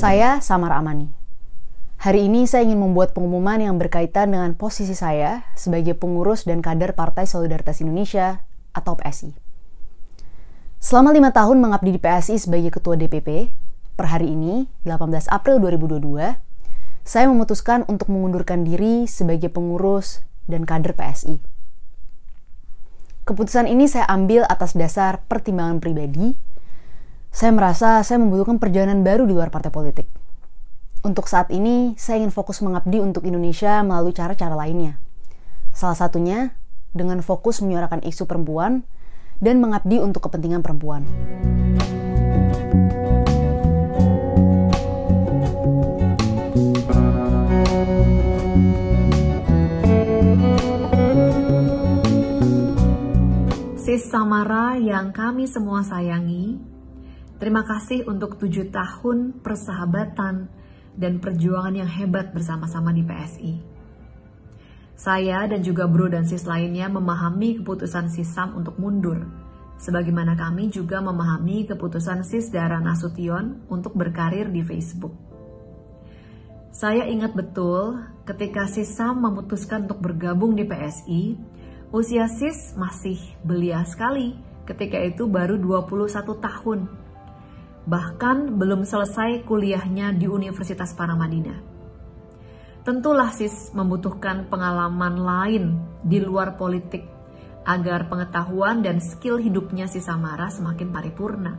Saya Tsamara Amany. Hari ini saya ingin membuat pengumuman yang berkaitan dengan posisi saya sebagai pengurus dan kader Partai Solidaritas Indonesia atau PSI. Selama 5 tahun mengabdi di PSI sebagai Ketua DPP, per hari ini, 18 April 2022, saya memutuskan untuk mengundurkan diri sebagai pengurus dan kader PSI. Keputusan ini saya ambil atas dasar pertimbangan pribadi. Saya merasa saya membutuhkan perjalanan baru di luar partai politik. Untuk saat ini, saya ingin fokus mengabdi untuk Indonesia melalui cara-cara lainnya. Salah satunya, dengan fokus menyuarakan isu perempuan dan mengabdi untuk kepentingan perempuan. Sis Tsamara yang kami semua sayangi, terima kasih untuk 7 tahun persahabatan dan perjuangan yang hebat bersama-sama di PSI. Saya dan juga bro dan sis lainnya memahami keputusan sis Sam untuk mundur, sebagaimana kami juga memahami keputusan sis Dara Nasution untuk berkarir di Facebook. Saya ingat betul ketika sis Sam memutuskan untuk bergabung di PSI, usia sis masih belia sekali, ketika itu baru 21 tahun. Bahkan belum selesai kuliahnya di Universitas Paramadina. Tentulah sis membutuhkan pengalaman lain di luar politik agar pengetahuan dan skill hidupnya sis Tsamara semakin paripurna.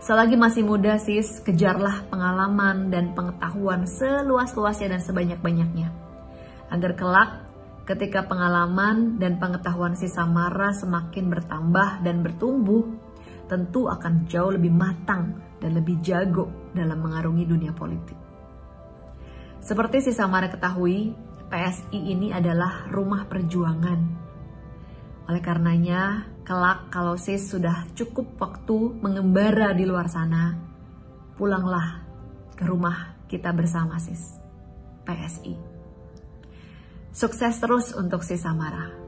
Selagi masih muda sis, kejarlah pengalaman dan pengetahuan seluas-luasnya dan sebanyak-banyaknya. Agar kelak ketika pengalaman dan pengetahuan sis Tsamara semakin bertambah dan bertumbuh, tentu akan jauh lebih matang dan lebih jago dalam mengarungi dunia politik. Seperti sis Tsamara ketahui, PSI ini adalah rumah perjuangan. Oleh karenanya, kelak kalau sis sudah cukup waktu mengembara di luar sana, pulanglah ke rumah kita bersama sis, PSI. Sukses terus untuk sis Tsamara.